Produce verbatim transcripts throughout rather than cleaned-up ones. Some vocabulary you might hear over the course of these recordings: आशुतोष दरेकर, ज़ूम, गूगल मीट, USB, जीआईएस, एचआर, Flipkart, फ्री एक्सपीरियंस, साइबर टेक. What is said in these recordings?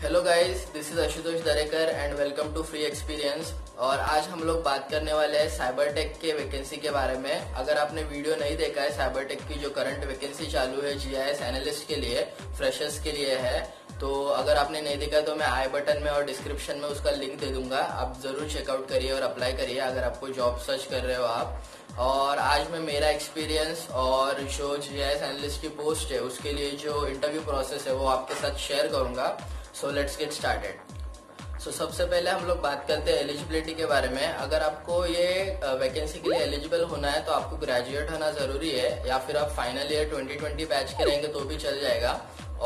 Hello guys, this is आशुतोष दरेकर and welcome to फ्री एक्सपीरियंस। और आज हम लोग बात करने वाले हैं साइबर टेक के वैकेंसी के बारे में। अगर आपने वीडियो नहीं देखा है, साइबर टेक की जो करंट वैकेंसी चालू है जीआईएस एनालिस्ट के लिए, फ्रेशर्स के लिए है, तो अगर आपने नहीं देखा तो मैं आई बटन में और डिस्क्रिप्शन में उसका लिंक दे दूंगा। आप जरूर चेकआउट करिए और अप्लाई करिए अगर आपको जॉब सर्च कर रहे हो आप। और आज मैं मेरा एक्सपीरियंस और जो जीआईएस एनालिस्ट की पोस्ट है उसके लिए जो इंटरव्यू प्रोसेस है वो आपके साथ शेयर करूंगा। So let's get started. So सबसे पहले हम लोग बात करते हैं एलिजिबिलिटी के बारे में। अगर आपको ये वैकेंसी के लिए एलिजिबल होना है तो आपको ग्रेजुएट होना जरूरी है, या फिर आप final year twenty twenty batch के रहेंगे तो भी चल जाएगा।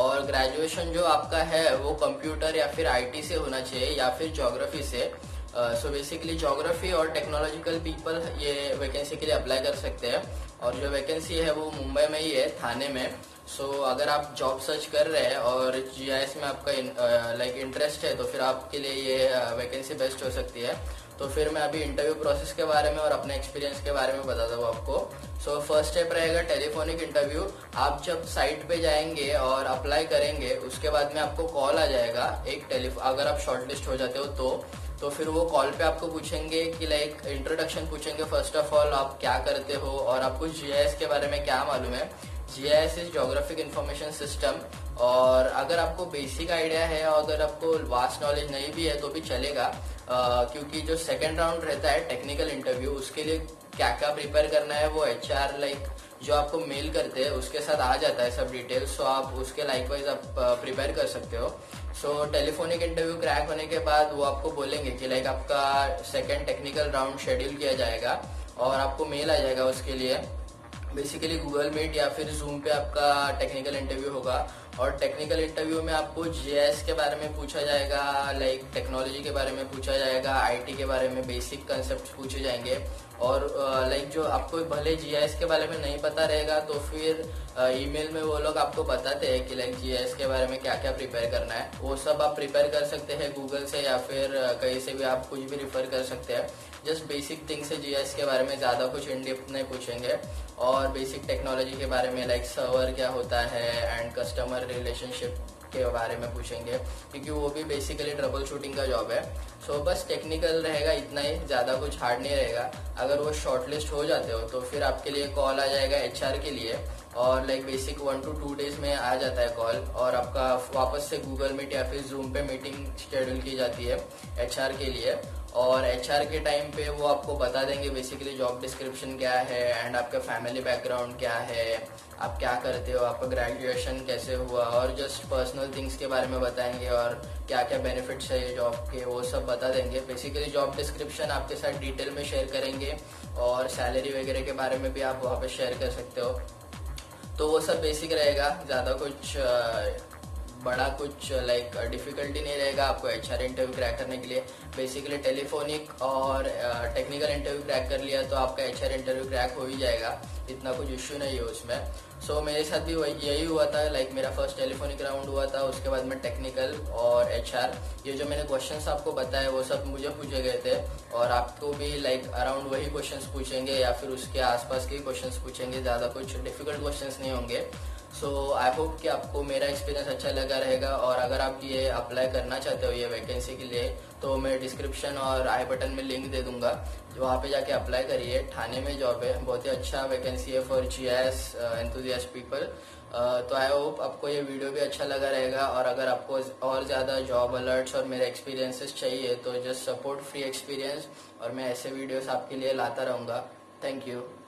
और ग्रेजुएशन जो आपका है वो कंप्यूटर या फिर आईटी से होना चाहिए या फिर ज्योग्राफी से। सो बेसिकली ज्योग्राफी और टेक्नोलॉजिकल पीपल ये वैकेंसी के लिए अप्लाई कर सकते हैं। और जो वैकेंसी है वो मुंबई में ही है, थाने में। सो so, अगर आप जॉब सर्च कर रहे हैं और जीआईएस में आपका लाइक uh, इंटरेस्ट है तो फिर आपके लिए ये वैकेंसी uh, बेस्ट हो सकती है। तो फिर मैं अभी इंटरव्यू प्रोसेस के बारे में और अपने एक्सपीरियंस के बारे में बताता हूँ आपको। सो फर्स्ट स्टेप रहेगा टेलीफोनिक इंटरव्यू। आप जब साइट पे जाएंगे और अप्लाई करेंगे उसके बाद में आपको कॉल आ जाएगा एक टेलीफोन, अगर आप शॉर्टलिस्ट हो जाते हो तो तो फिर वो कॉल पे आपको पूछेंगे कि लाइक इंट्रोडक्शन पूछेंगे, फर्स्ट ऑफ ऑल आप क्या करते हो और आपको जीआईएस के बारे में क्या मालूम है। जीआईएस is geographic information system. और अगर आपको बेसिक आइडिया है और अगर आपको वास्ट नॉलेज नहीं भी है तो भी चलेगा, आ, क्योंकि जो सेकेंड राउंड रहता है टेक्निकल इंटरव्यू, उसके लिए क्या क्या प्रिपेयर करना है वो एच आर लाइक जो आपको मेल करते हैं उसके साथ आ जाता है सब डिटेल्स। सो आप उसके लाइक वाइज आप प्रिपेयर कर सकते हो। सो टेलीफोनिक इंटरव्यू क्रैक होने के बाद वो आपको बोलेंगे कि लाइक आपका सेकेंड टेक्निकल राउंड शेड्यूल किया जाएगा और आपको मेल आ जाएगा उसके लिए। बेसिकली गूगल मीट या फिर ज़ूम पे आपका टेक्निकल इंटरव्यू होगा। और टेक्निकल इंटरव्यू में आपको जीआईएस के बारे में पूछा जाएगा, लाइक टेक्नोलॉजी के बारे में पूछा जाएगा, आईटी के बारे में बेसिक कंसेप्ट पूछे जाएंगे। और लाइक जो आपको भले जीआईएस के बारे में नहीं पता रहेगा तो फिर ईमेल में वो लोग आपको बताते हैं कि लाइक जीआईएस के बारे में क्या क्या प्रिपेयर करना है, वो सब आप प्रिपेयर कर सकते हैं गूगल से या फिर कहीं से भी आप कुछ भी रिफर कर सकते हैं। जस्ट बेसिक थिंग्स से जीआईएस के बारे में ज़्यादा कुछ इनडेप्थ नहीं पूछेंगे। और बेसिक टेक्नोलॉजी के बारे में लाइक सर्वर क्या होता है एंड कस्टमर रिलेशनशिप के बारे में पूछेंगे, क्योंकि वो भी बेसिकली ट्रबल शूटिंग का जॉब है। सो so, बस टेक्निकल रहेगा इतना ही, ज़्यादा कुछ हार्ड नहीं रहेगा। अगर वो शॉर्टलिस्ट हो जाते हो तो फिर आपके लिए कॉल आ जाएगा एचआर के लिए। और like basic one to two days में आ जाता है कॉल और आपका वापस से गूगल मीट या फिर जूम पे मीटिंग शेड्यूल की जाती है एचआर के लिए। और एचआर के टाइम पे वो आपको बता देंगे बेसिकली जॉब डिस्क्रिप्शन क्या है एंड आपका फैमिली बैकग्राउंड क्या है, आप क्या करते हो, आपका ग्रेजुएशन कैसे हुआ, और जस्ट पर्सनल थिंग्स के बारे में बताएंगे और क्या क्या बेनिफिट्स है जॉब के वो सब बता देंगे। बेसिकली जॉब डिस्क्रिप्शन आपके साथ डिटेल में शेयर करेंगे और सैलरी वगैरह के बारे में भी आप वहाँ पर शेयर कर सकते हो। तो वो सब बेसिक रहेगा, ज़्यादा कुछ बड़ा कुछ लाइक डिफिकल्टी नहीं रहेगा आपको एचआर इंटरव्यू क्रैक करने के लिए। बेसिकली टेलीफोनिक और टेक्निकल इंटरव्यू क्रैक कर लिया तो आपका एचआर इंटरव्यू क्रैक हो ही जाएगा, इतना कुछ इश्यू नहीं है उसमें। सो so, मेरे साथ भी यही हुआ था, लाइक like, मेरा फर्स्ट टेलीफोनिक राउंड हुआ था, उसके बाद में टेक्निकल और एचआर। ये जो मैंने क्वेश्चंस आपको बताए वो सब मुझे पूछे गए थे और आपको भी लाइक like, अराउंड वही क्वेश्चंस पूछेंगे या फिर उसके आसपास के क्वेश्चंस पूछेंगे, ज़्यादा कुछ डिफिकल्ट क्वेश्चंस नहीं होंगे। सो आई होप कि आपको मेरा एक्सपीरियंस अच्छा लगा रहेगा। और अगर आप ये अप्लाई करना चाहते हो ये वैकेंसी के लिए तो मैं डिस्क्रिप्शन और आई बटन में लिंक दे दूंगा, वहाँ पे जाके अप्लाई करिए। ठाणे में जॉब है, बहुत ही अच्छा वैकेंसी है फॉर जीआईएस एंथुजियास्ट पीपल। तो आई होप आपको ये वीडियो भी अच्छा लगा रहेगा। और अगर आपको और ज़्यादा जॉब अलर्ट्स और मेरे एक्सपीरियंसेस चाहिए तो जस्ट सपोर्ट फ्री एक्सपीरियंस, और मैं ऐसे वीडियोस आपके लिए लाता रहूँगा। Thank you.